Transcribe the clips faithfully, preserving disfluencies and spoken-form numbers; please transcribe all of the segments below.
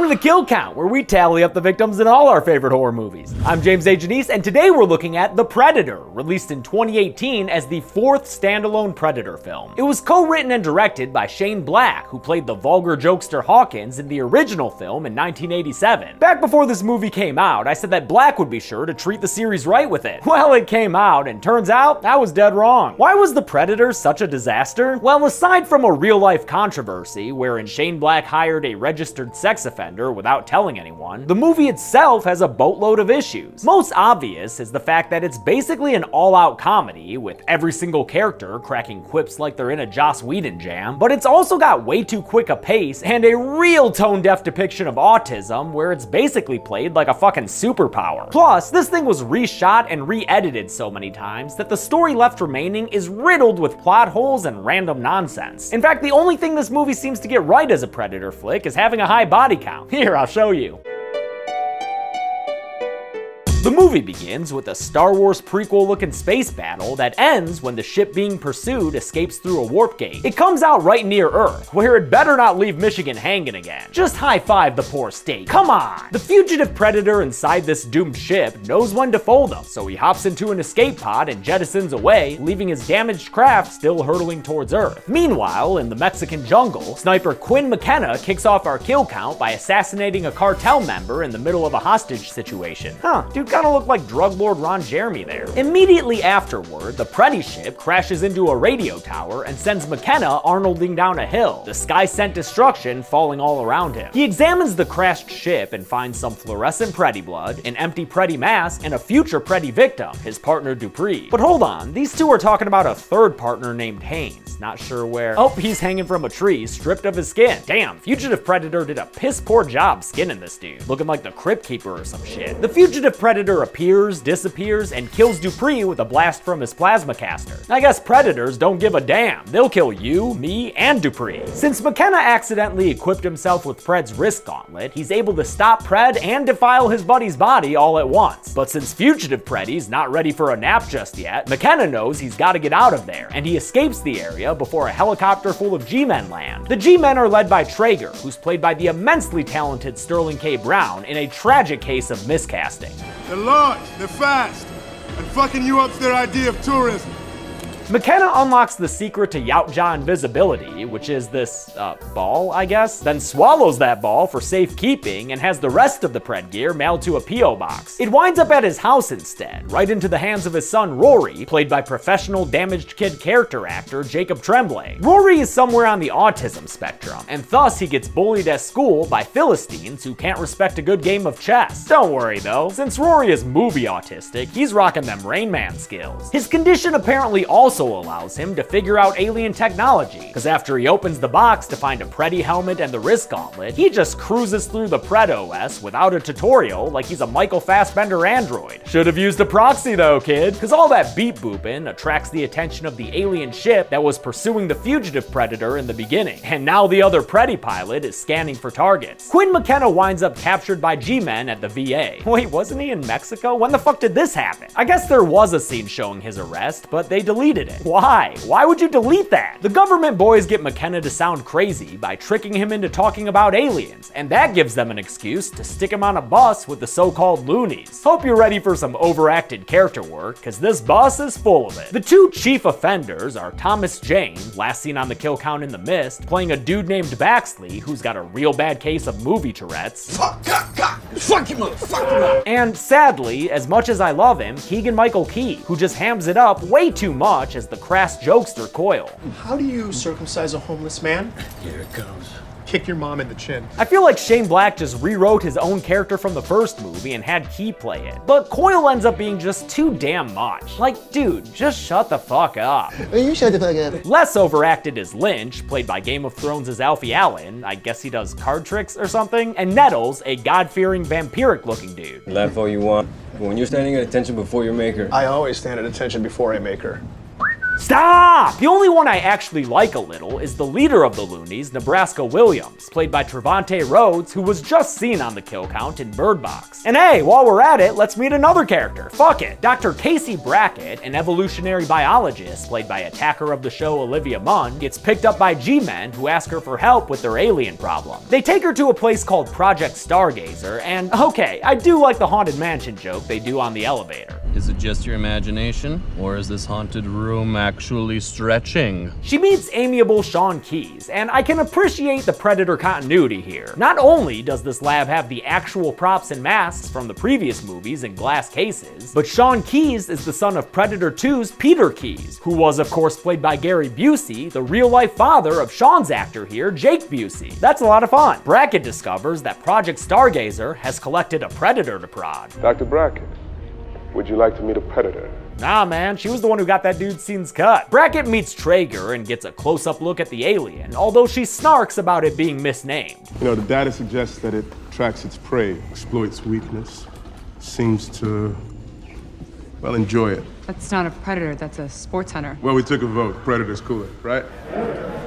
Welcome to The Kill Count, where we tally up the victims in all our favorite horror movies. I'm James A. Janisse, and today we're looking at The Predator, released in twenty eighteen as the fourth standalone Predator film. It was co-written and directed by Shane Black, who played the vulgar jokester Hawkins in the original film in nineteen eighty-seven. Back before this movie came out, I said that Black would be sure to treat the series right with it. Well, it came out, and turns out I was dead wrong. Why was The Predator such a disaster? Well, aside from a real-life controversy, wherein Shane Black hired a registered sex offender without telling anyone, the movie itself has a boatload of issues. Most obvious is the fact that it's basically an all-out comedy, with every single character cracking quips like they're in a Joss Whedon jam, but it's also got way too quick a pace and a real tone-deaf depiction of autism where it's basically played like a fucking superpower. Plus, this thing was reshot and re-edited so many times that the story left remaining is riddled with plot holes and random nonsense. In fact, the only thing this movie seems to get right as a Predator flick is having a high body count. Here, I'll show you. The movie begins with a Star Wars prequel-looking space battle that ends when the ship being pursued escapes through a warp gate. It comes out right near Earth, where it better not leave Michigan hanging again. Just high-five the poor state. Come on! The fugitive Predator inside this doomed ship knows when to fold up, so he hops into an escape pod and jettisons away, leaving his damaged craft still hurtling towards Earth. Meanwhile, in the Mexican jungle, sniper Quinn McKenna kicks off our kill count by assassinating a cartel member in the middle of a hostage situation. Huh, dude. Kinda looked like drug lord Ron Jeremy there. Immediately afterward, the Preddy ship crashes into a radio tower and sends McKenna Arnolding down a hill, the sky-sent destruction falling all around him. He examines the crashed ship and finds some fluorescent Preddy blood, an empty Preddy mask, and a future Preddy victim, his partner Dupree. But hold on, these two are talking about a third partner named Haynes, not sure where. Oh, he's hanging from a tree, stripped of his skin. Damn, Fugitive Predator did a piss-poor job skinning this dude, looking like the Crypt Keeper or some shit. The Fugitive Predator Predator appears, disappears, and kills Dupree with a blast from his plasma caster. I guess predators don't give a damn. They'll kill you, me, and Dupree. Since McKenna accidentally equipped himself with Pred's wrist gauntlet, he's able to stop Pred and defile his buddy's body all at once. But since Fugitive Preddy's not ready for a nap just yet, McKenna knows he's gotta get out of there, and he escapes the area before a helicopter full of G-men land. The G-men are led by Traeger, who's played by the immensely talented Sterling K. Brown in a tragic case of miscasting. They're large, they're fast, and fucking you up's their idea of tourism. McKenna unlocks the secret to Yautja invisibility, which is this, uh, ball, I guess? Then swallows that ball for safekeeping and has the rest of the Pred gear mailed to a P O box. It winds up at his house instead, right into the hands of his son Rory, played by professional damaged kid character actor Jacob Tremblay. Rory is somewhere on the autism spectrum, and thus he gets bullied at school by Philistines who can't respect a good game of chess. Don't worry though, since Rory is movie autistic, he's rocking them Rain Man skills. His condition apparently also allows him to figure out alien technology, because after he opens the box to find a Preddy helmet and the wrist gauntlet, he just cruises through the Pred O S without a tutorial like he's a Michael Fassbender android. Should have used a proxy though, kid, because all that beep booping attracts the attention of the alien ship that was pursuing the fugitive Predator in the beginning, and now the other Preddy pilot is scanning for targets. Quinn McKenna winds up captured by G-men at the V A. Wait, wasn't he in Mexico? When the fuck did this happen? I guess there was a scene showing his arrest, but they deleted it. Why? Why would you delete that? The government boys get McKenna to sound crazy by tricking him into talking about aliens, and that gives them an excuse to stick him on a bus with the so-called loonies. Hope you're ready for some overacted character work, because this bus is full of it. The two chief offenders are Thomas Jane, last seen on The Kill Count in the Mist, playing a dude named Baxley who's got a real bad case of movie Tourette's. Fuck, God, God. Fuck you, mother, fuck you, mother. And sadly, as much as I love him, Keegan-Michael Key, who just hams it up way too much as the crass jokester Coyle. How do you circumcise a homeless man? Here it comes. Kick your mom in the chin. I feel like Shane Black just rewrote his own character from the first movie and had Key play it. But Coyle ends up being just too damn much. Like, dude, just shut the fuck up. You shut the fuck up. Less overacted is Lynch, played by Game of Thrones' Alfie Allen. I guess he does card tricks or something. And Nettles, a god-fearing, vampiric-looking dude. Laugh all you want, but when you're standing at attention before your maker. I always stand at attention before I make her. Stop! The only one I actually like a little is the leader of the Loonies, Nebraska Williams, played by Trevante Rhodes, who was just seen on The Kill Count in Bird Box. And hey, while we're at it, let's meet another character. Fuck it! Doctor Casey Brackett, an evolutionary biologist, played by attacker of the show Olivia Munn, gets picked up by G-Men who ask her for help with their alien problem. They take her to a place called Project Stargazer, and okay, I do like the Haunted Mansion joke they do on the elevator. Is it just your imagination, or is this haunted room actually stretching? She meets amiable Sean Keyes, and I can appreciate the Predator continuity here. Not only does this lab have the actual props and masks from the previous movies in glass cases, but Sean Keyes is the son of Predator two's Peter Keys, who was of course played by Gary Busey, the real-life father of Sean's actor here, Jake Busey. That's a lot of fun. Brackett discovers that Project Stargazer has collected a Predator to prod. Doctor Brackett, would you like to meet a Predator? Nah, man, she was the one who got that dude's scenes cut. Brackett meets Traeger and gets a close-up look at the alien, although she snarks about it being misnamed. You know, the data suggests that it tracks its prey, exploits weakness, seems to, well, enjoy it. That's not a predator, that's a sports hunter. Well, we took a vote. Predator's cooler, right?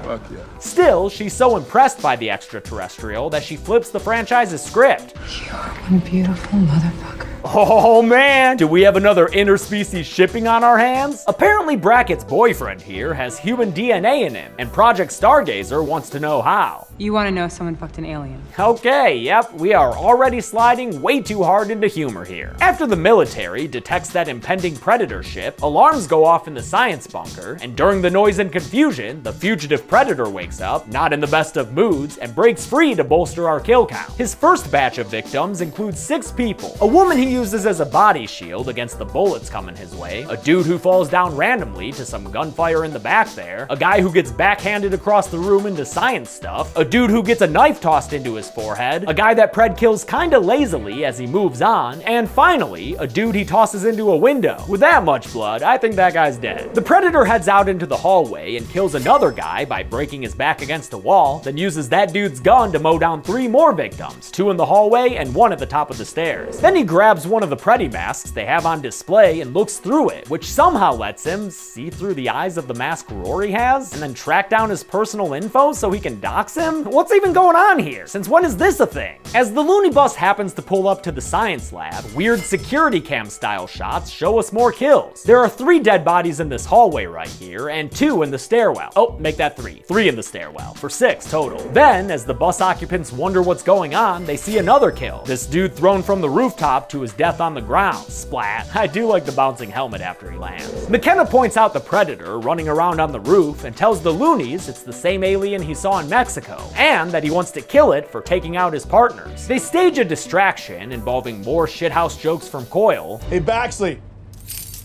Fuck yeah. Still, she's so impressed by the extraterrestrial that she flips the franchise's script. You're one beautiful motherfucker. Oh man, do we have another interspecies shipping on our hands? Apparently Brackett's boyfriend here has human D N A in him, and Project Stargazer wants to know how. You want to know someone fucked an alien. Okay, yep, we are already sliding way too hard into humor here. After the military detects that impending predator ship, alarms go off in the science bunker, and during the noise and confusion, the fugitive predator wakes up, not in the best of moods, and breaks free to bolster our kill count. His first batch of victims includes six people, a woman he uses as a body shield against the bullets coming his way, a dude who falls down randomly to some gunfire in the back there, a guy who gets backhanded across the room into science stuff, a dude who gets a knife tossed into his forehead, a guy that Pred kills kinda lazily as he moves on, and finally, a dude he tosses into a window. With that much blood, I think that guy's dead. The Predator heads out into the hallway and kills another guy by breaking his back against a wall, then uses that dude's gun to mow down three more victims, two in the hallway and one at the top of the stairs. Then he grabs one of the Preddy masks they have on display and looks through it, which somehow lets him see through the eyes of the mask Rory has, and then track down his personal info so he can dox him? What's even going on here? Since when is this a thing? As the Looney bus happens to pull up to the science lab, weird security cam style shots show us more kills. There are three dead bodies in this hallway right here, and two in the stairwell. Oh, make that three. Three in the stairwell, for six total. Then, as the bus occupants wonder what's going on, they see another kill. This dude thrown from the rooftop to his death on the ground. Splat. I do like the bouncing helmet after he lands. McKenna points out the Predator running around on the roof and tells the Loonies it's the same alien he saw in Mexico, and that he wants to kill it for taking out his partners. They stage a distraction involving more shithouse jokes from Coyle. Hey Baxley,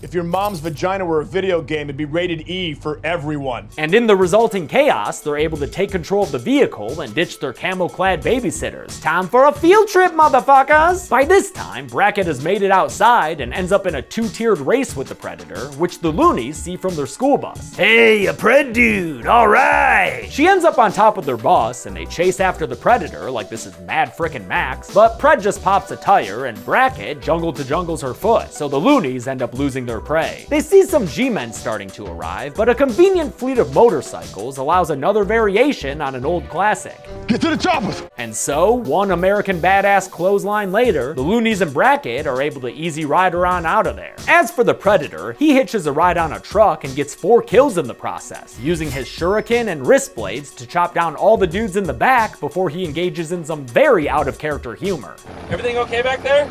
if your mom's vagina were a video game, it'd be rated E for everyone. And in the resulting chaos, they're able to take control of the vehicle and ditch their camo-clad babysitters. Time for a field trip, motherfuckers! By this time, Brackett has made it outside and ends up in a two-tiered race with the Predator, which the Loonies see from their school bus. Hey, a Pred dude, all right! She ends up on top of their bus, and they chase after the Predator like this is Mad Frickin' Max, but Pred just pops a tire, and Brackett jungle-to-jungles her foot, so the Loonies end up losing their prey. They see some G-Men starting to arrive, but a convenient fleet of motorcycles allows another variation on an old classic. Get to the choppers! And so, one American badass clothesline later, the Loonies and Brackett are able to easy ride her on out of there. As for the Predator, he hitches a ride on a truck and gets four kills in the process, using his shuriken and wrist blades to chop down all the dudes in the back before he engages in some very out-of-character humor. Everything okay back there?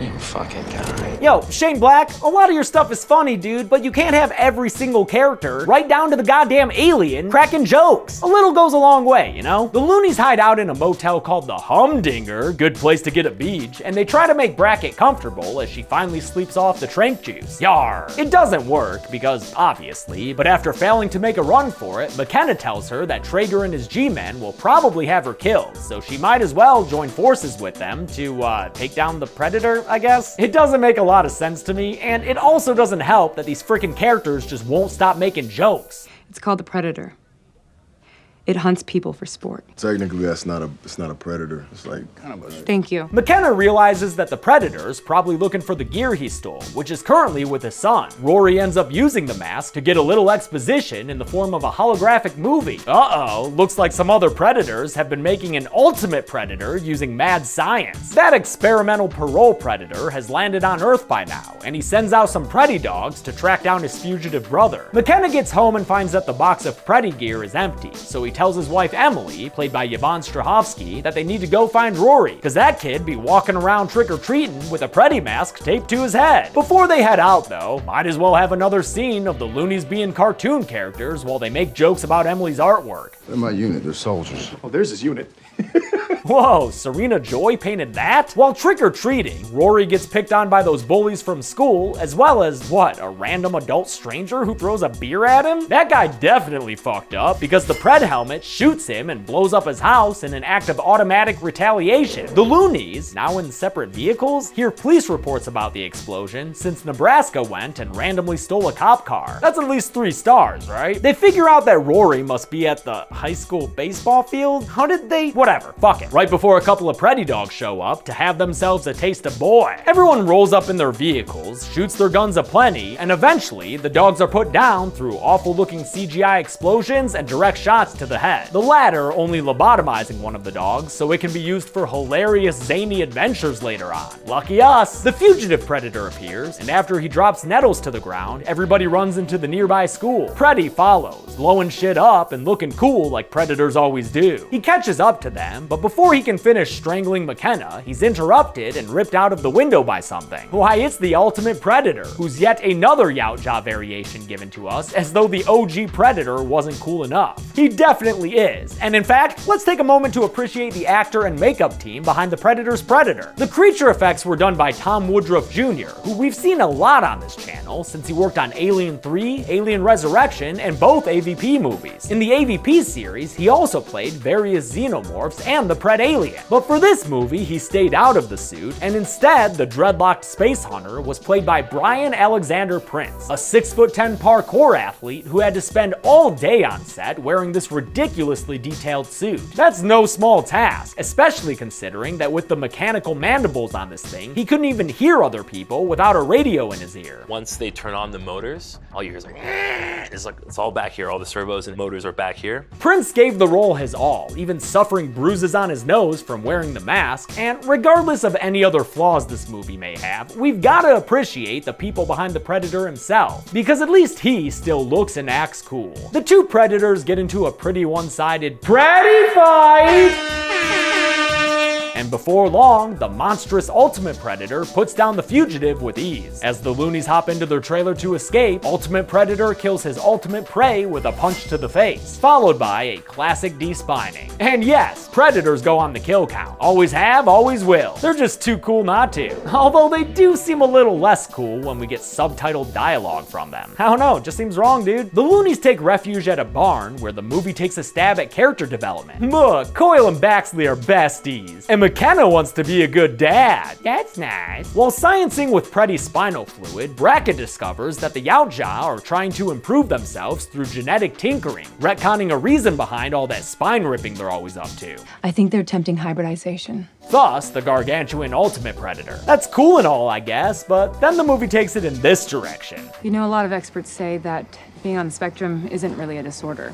You fucking guy. Yo, Shane Black, a lot of your stuff is funny, dude, but you can't have every single character, right down to the goddamn alien, cracking jokes. A little goes a long way, you know? The Loonies hide out in a motel called the Humdinger, good place to get a beach, and they try to make Brackett comfortable as she finally sleeps off the trank juice. Yar! It doesn't work, because obviously, but after failing to make a run for it, McKenna tells her that Traeger and his G-Men will probably have her killed, so she might as well join forces with them to, uh, take down the Predator, I guess? It doesn't make a lot of sense to me, and it also doesn't help that these freaking characters just won't stop making jokes. It's called the Predator. It hunts people for sport. Technically, that's not a, it's not a predator. It's like kind of a... Thank you. McKenna realizes that the predator is probably looking for the gear he stole, which is currently with his son. Rory ends up using the mask to get a little exposition in the form of a holographic movie. Uh-oh, looks like some other predators have been making an ultimate predator using mad science. That experimental parole predator has landed on Earth by now, and he sends out some Preddy dogs to track down his fugitive brother. McKenna gets home and finds that the box of Preddy gear is empty, so he tells his wife Emily, played by Yvonne Strahovski, that they need to go find Rory, cause that kid be walking around trick-or-treating with a Preddy mask taped to his head. Before they head out though, might as well have another scene of the loonies being cartoon characters while they make jokes about Emily's artwork. They're my unit, they're soldiers. Oh, there's his unit. Whoa, Serena Joy painted that? While trick-or-treating, Rory gets picked on by those bullies from school, as well as, what, a random adult stranger who throws a beer at him? That guy definitely fucked up, because the Pred helmet shoots him and blows up his house in an act of automatic retaliation. The loonies, now in separate vehicles, hear police reports about the explosion, since Nebraska went and randomly stole a cop car. That's at least three stars, right? They figure out that Rory must be at the high school baseball field. How did they? Whatever, fuck it. Right before a couple of Preddy dogs show up to have themselves a taste of boy. Everyone rolls up in their vehicles, shoots their guns aplenty, and eventually the dogs are put down through awful looking C G I explosions and direct shots to the head. The latter only lobotomizing one of the dogs so it can be used for hilarious zany adventures later on. Lucky us! The fugitive predator appears, and after he drops Nettles to the ground, everybody runs into the nearby school. Preddy follows, blowing shit up and looking cool like predators always do. He catches up to them, but before Before he can finish strangling McKenna, he's interrupted and ripped out of the window by something. Why, it's the ultimate predator, who's yet another Yautja variation given to us, as though the O G predator wasn't cool enough. He definitely is, and in fact, let's take a moment to appreciate the actor and makeup team behind the Predator's Predator. The creature effects were done by Tom Woodruff Junior, who we've seen a lot on this channel since he worked on Alien three, Alien Resurrection, and both A V P movies. In the A V P series, he also played various xenomorphs and the Predator. Alien. But for this movie, he stayed out of the suit, and instead, the dreadlocked space hunter was played by Brian Alexander Prince, a six foot ten parkour athlete who had to spend all day on set wearing this ridiculously detailed suit. That's no small task, especially considering that with the mechanical mandibles on this thing, he couldn't even hear other people without a radio in his ear. Once they turn on the motors, all you hear is like, it's like, it's all back here, all the servos and motors are back here. Prince gave the role his all, even suffering bruises on his nose from wearing the mask, and regardless of any other flaws this movie may have, we've gotta appreciate the people behind the Predator himself, because at least he still looks and acts cool. The two Predators get into a pretty one-sided Preddy fight! And before long, the monstrous Ultimate Predator puts down the fugitive with ease. As the loonies hop into their trailer to escape, Ultimate Predator kills his ultimate prey with a punch to the face, followed by a classic de-spining. And yes, Predators go on the kill count. Always have, always will. They're just too cool not to. Although they do seem a little less cool when we get subtitled dialogue from them. I don't know, it just seems wrong, dude. The loonies take refuge at a barn where the movie takes a stab at character development. Look, Coyle and Baxley are besties. And McKenna wants to be a good dad. That's nice. While sciencing with Preddy's spinal fluid, Brackett discovers that the Yautja are trying to improve themselves through genetic tinkering, retconning a reason behind all that spine ripping they're always up to. I think they're attempting hybridization. Thus, the gargantuan ultimate predator. That's cool and all, I guess, but then the movie takes it in this direction. You know, a lot of experts say that being on the spectrum isn't really a disorder.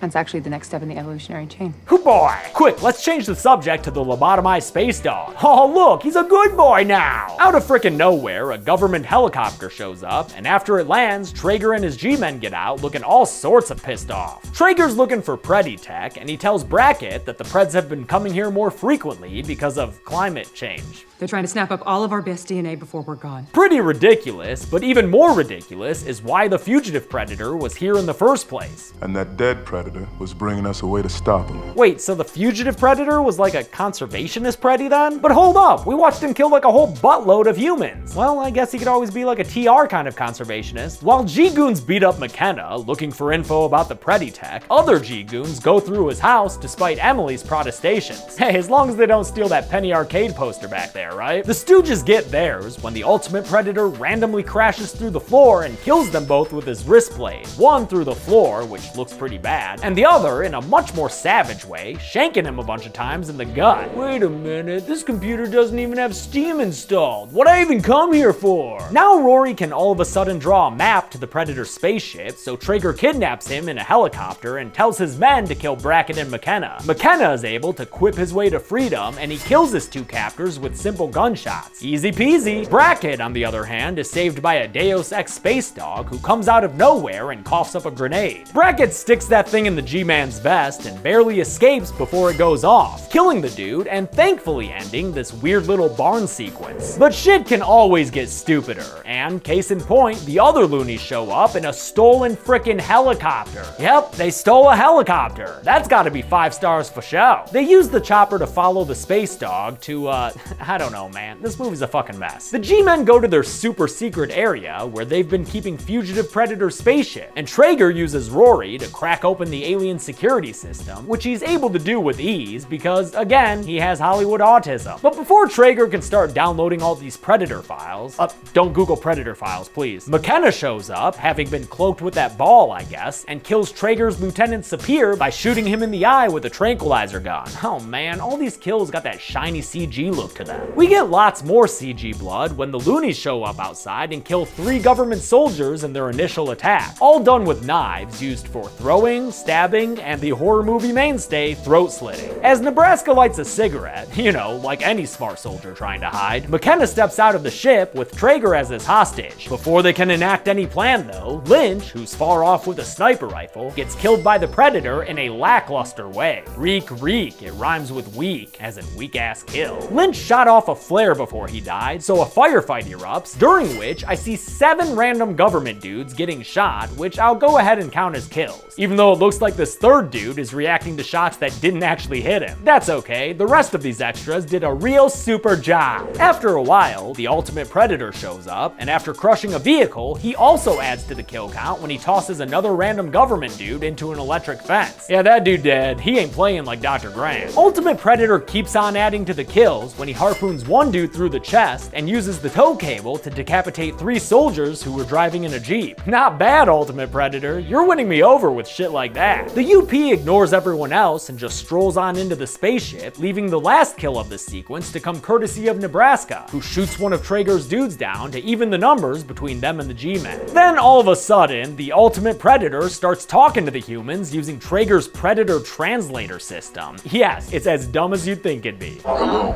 That's actually the next step in the evolutionary chain. Hoo boy! Quick, let's change the subject to the lobotomized space dog. Oh look, he's a good boy now! Out of frickin' nowhere, a government helicopter shows up, and after it lands, Traeger and his G-men get out looking all sorts of pissed off. Traeger's looking for Preddy tech, and he tells Brackett that the Preds have been coming here more frequently because of climate change. They're trying to snap up all of our best D N A before we're gone. Pretty ridiculous, but even more ridiculous is why the fugitive predator was here in the first place. And that dead predator was bringing us a way to stop him. Wait, so the fugitive predator was like a conservationist Preddy then? But hold up, we watched him kill like a whole buttload of humans. Well, I guess he could always be like a T R kind of conservationist. While G-Goons beat up McKenna looking for info about the Preddy tech, other G-Goons go through his house despite Emily's protestations. Hey, as long as they don't steal that Penny Arcade poster back there. Right? The Stooges get theirs when the ultimate predator randomly crashes through the floor and kills them both with his wrist blade. One through the floor, which looks pretty bad, mad, and the other, in a much more savage way, shanking him a bunch of times in the gut. Wait a minute, this computer doesn't even have Steam installed. What I even come here for? Now Rory can all of a sudden draw a map to the Predator's spaceship, so Traeger kidnaps him in a helicopter and tells his men to kill Brackett and McKenna. McKenna is able to quip his way to freedom, and he kills his two captors with simple gunshots. Easy peasy. Brackett, on the other hand, is saved by a Deus Ex space dog who comes out of nowhere and coughs up a grenade. Brackett sticks that thing in the G-Man's vest and barely escapes before it goes off, killing the dude and thankfully ending this weird little barn sequence. But shit can always get stupider, and case in point, the other loonies show up in a stolen frickin' helicopter. Yep, they stole a helicopter. That's gotta be five stars for show. They use the chopper to follow the space dog to, uh, I don't know, man. This movie's a fucking mess. The G-Men go to their super secret area where they've been keeping fugitive Predator spaceship, and Traeger uses Rory to crack open the alien security system, which he's able to do with ease because, again, he has Hollywood autism. But before Traeger can start downloading all these Predator files, uh, don't Google Predator files, please, McKenna shows up, having been cloaked with that ball, I guess, and kills Traeger's Lieutenant Sapir by shooting him in the eye with a tranquilizer gun. Oh man, all these kills got that shiny C G look to them. We get lots more C G blood when the loonies show up outside and kill three government soldiers in their initial attack, all done with knives used for throwing, stabbing, and the horror movie mainstay, throat slitting. As Nebraska lights a cigarette, you know, like any smart soldier trying to hide, McKenna steps out of the ship with Traeger as his hostage. Before they can enact any plan though, Lynch, who's far off with a sniper rifle, gets killed by the Predator in a lackluster way. Reek, reek, it rhymes with weak, as in weak-ass kill. Lynch shot off a flare before he died, so a firefight erupts, during which I see seven random government dudes getting shot, which I'll go ahead and count as kills, even though it looks like this third dude is reacting to shots that didn't actually hit him. That's okay, the rest of these extras did a real super job. After a while, the ultimate Predator shows up, and after crushing a vehicle, he also adds to the kill count when he tosses another random government dude into an electric fence. Yeah, that dude dead. He ain't playing like Doctor Grant. Ultimate Predator keeps on adding to the kills when he harpoons one dude through the chest and uses the tow cable to decapitate three soldiers who were driving in a Jeep. Not bad, Ultimate Predator. You're winning me over with shit like that. The U P ignores everyone else and just strolls on into the spaceship, leaving the last kill of this sequence to come courtesy of Nebraska, who shoots one of Traeger's dudes down to even the numbers between them and the G-Men. Then all of a sudden, the Ultimate Predator starts talking to the humans using Traeger's Predator translator system. Yes, it's as dumb as you'd think it'd be. Hello.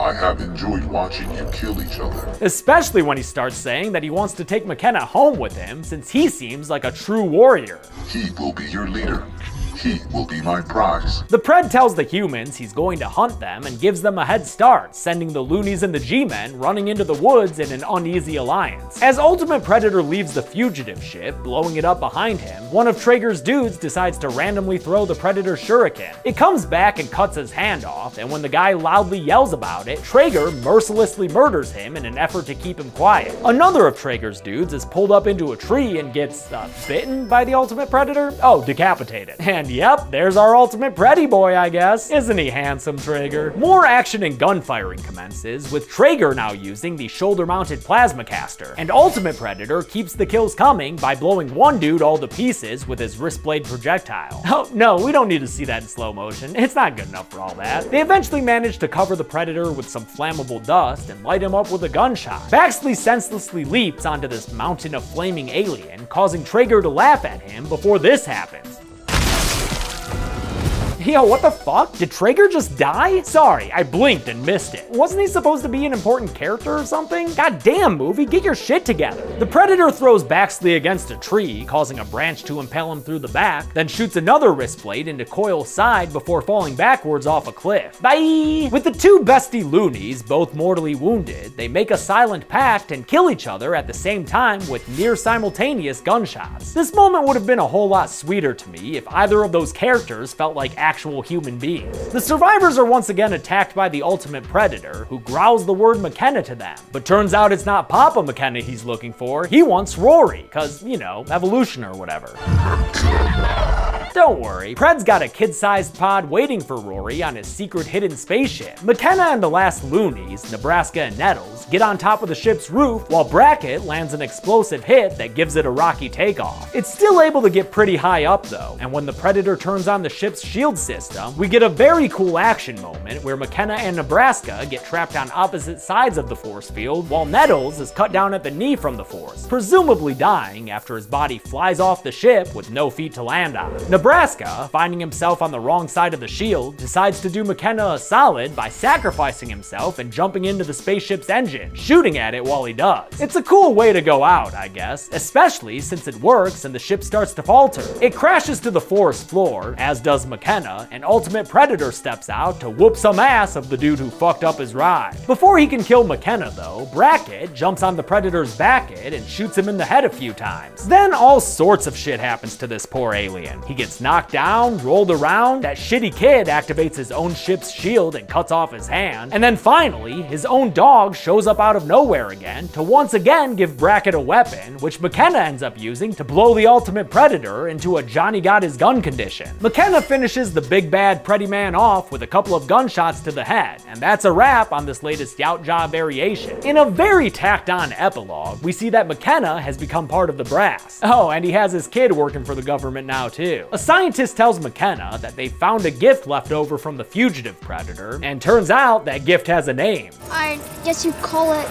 I have enjoyed watching you kill each other. Especially when he starts saying that he wants to take McKenna home with him since he seems like a true warrior. He will be your leader. He will be my prize. The Pred tells the humans he's going to hunt them and gives them a head start, sending the loonies and the G-Men running into the woods in an uneasy alliance. As Ultimate Predator leaves the fugitive ship, blowing it up behind him, one of Traeger's dudes decides to randomly throw the Predator shuriken. It comes back and cuts his hand off, and when the guy loudly yells about it, Traeger mercilessly murders him in an effort to keep him quiet. Another of Traeger's dudes is pulled up into a tree and gets, uh, bitten by the Ultimate Predator? Oh, decapitated. And yep, there's our ultimate Pretty boy, I guess. Isn't he handsome, Traeger? More action and gunfiring commences, with Traeger now using the shoulder-mounted plasma caster, and Ultimate Predator keeps the kills coming by blowing one dude all to pieces with his wrist blade projectile. Oh, no, we don't need to see that in slow motion. It's not good enough for all that. They eventually manage to cover the Predator with some flammable dust and light him up with a gunshot. Baxley senselessly leaps onto this mountain of flaming alien, causing Traeger to laugh at him before this happens. Yo, what the fuck? Did Traeger just die? Sorry, I blinked and missed it. Wasn't he supposed to be an important character or something? Goddamn, movie, get your shit together. The Predator throws Baxley against a tree, causing a branch to impale him through the back, then shoots another wrist blade into Coyle's side before falling backwards off a cliff. Bye! With the two bestie loonies, both mortally wounded, they make a silent pact and kill each other at the same time with near simultaneous gunshots. This moment would have been a whole lot sweeter to me if either of those characters felt like actual actual human beings. The survivors are once again attacked by the Ultimate Predator, who growls the word McKenna to them, but turns out it's not Papa McKenna he's looking for, he wants Rory, cause, you know, evolution or whatever. Don't worry, Pred's got a kid-sized pod waiting for Rory on his secret hidden spaceship. McKenna and the Last Loonies, Nebraska and Nettles, get on top of the ship's roof while Brackett lands an explosive hit that gives it a rocky takeoff. It's still able to get pretty high up though, and when the Predator turns on the ship's shield system, we get a very cool action moment where McKenna and Nebraska get trapped on opposite sides of the force field while Nettles is cut down at the knee from the force, presumably dying after his body flies off the ship with no feet to land on. Nebraska, finding himself on the wrong side of the shield, decides to do McKenna a solid by sacrificing himself and jumping into the spaceship's engine, shooting at it while he does. It's a cool way to go out, I guess, especially since it works and the ship starts to falter. It crashes to the force floor, as does McKenna, and Ultimate Predator steps out to whoop some ass of the dude who fucked up his ride. Before he can kill McKenna though, Brackett jumps on the Predator's Backhead and shoots him in the head a few times. Then all sorts of shit happens to this poor alien. He gets knocked down, rolled around, that shitty kid activates his own ship's shield and cuts off his hand, and then finally, his own dog shows up out of nowhere again to once again give Brackett a weapon, which McKenna ends up using to blow the Ultimate Predator into a Johnny got his gun condition. McKenna finishes the big bad Pretty Man off with a couple of gunshots to the head, and that's a wrap on this latest Yautja variation. In a very tacked on epilogue, we see that McKenna has become part of the brass. Oh, and he has his kid working for the government now too. A scientist tells McKenna that they found a gift left over from the fugitive Predator, and turns out that gift has a name. I guess you'd call it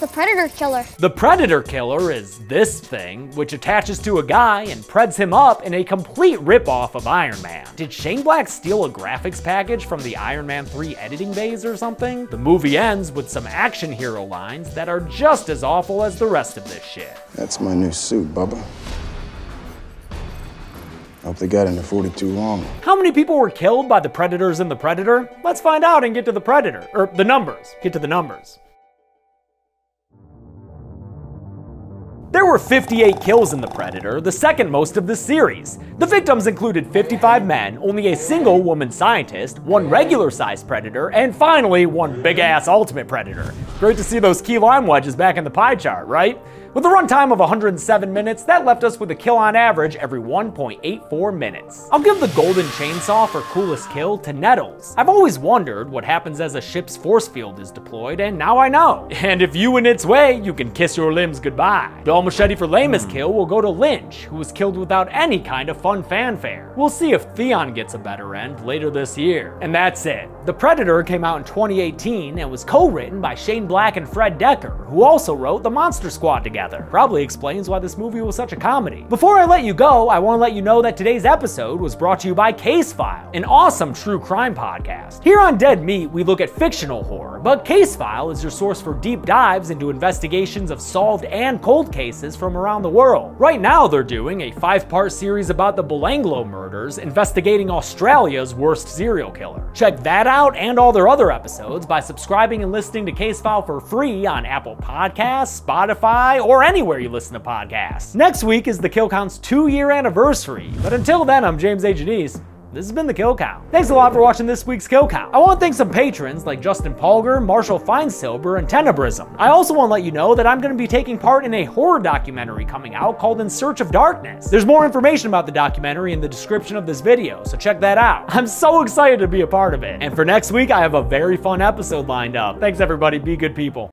the Predator Killer. The Predator Killer is this thing, which attaches to a guy and preds him up in a complete ripoff of Iron Man. Did Shane Black steal a graphics package from the Iron Man three editing bays or something? The movie ends with some action hero lines that are just as awful as the rest of this shit. That's my new suit, Bubba. Hope they got into forty-two long. How many people were killed by the Predators and the Predator? Let's find out and get to the Predator, or the numbers. Get to the numbers. There were fifty-eight kills in The Predator, the second most of the series. The victims included fifty-five men, only a single woman scientist, one regular-sized Predator, and finally, one big-ass Ultimate Predator. Great to see those key lime wedges back in the pie chart, right? With a runtime of one hundred seven minutes, that left us with a kill on average every one point eight four minutes. I'll give the golden chainsaw for coolest kill to Nettles. I've always wondered what happens as a ship's force field is deployed, and now I know. And if you in its way, you can kiss your limbs goodbye. Dull machete for lamest kill will go to Lynch, who was killed without any kind of fun fanfare. We'll see if Theon gets a better end later this year. And that's it. The Predator came out in twenty eighteen and was co-written by Shane Black and Fred Decker, who also wrote The Monster Squad together. Probably explains why this movie was such a comedy. Before I let you go, I want to let you know that today's episode was brought to you by Case File, an awesome true crime podcast. Here on Dead Meat, we look at fictional horror, but Case File is your source for deep dives into investigations of solved and cold cases from around the world. Right now, they're doing a five-part series about the Belanglo murders, investigating Australia's worst serial killer. Check that out and all their other episodes by subscribing and listening to Case File for free on Apple Podcasts, Spotify, or or anywhere you listen to podcasts. Next week is the Kill Count's two-year anniversary, but until then, I'm James A. Janisse. This has been The Kill Count. Thanks a lot for watching this week's Kill Count. I want to thank some patrons like Justin Palger, Marshall Feinsilber, and Tenebrism. I also want to let you know that I'm going to be taking part in a horror documentary coming out called In Search of Darkness. There's more information about the documentary in the description of this video, so check that out. I'm so excited to be a part of it. And for next week, I have a very fun episode lined up. Thanks everybody, be good people.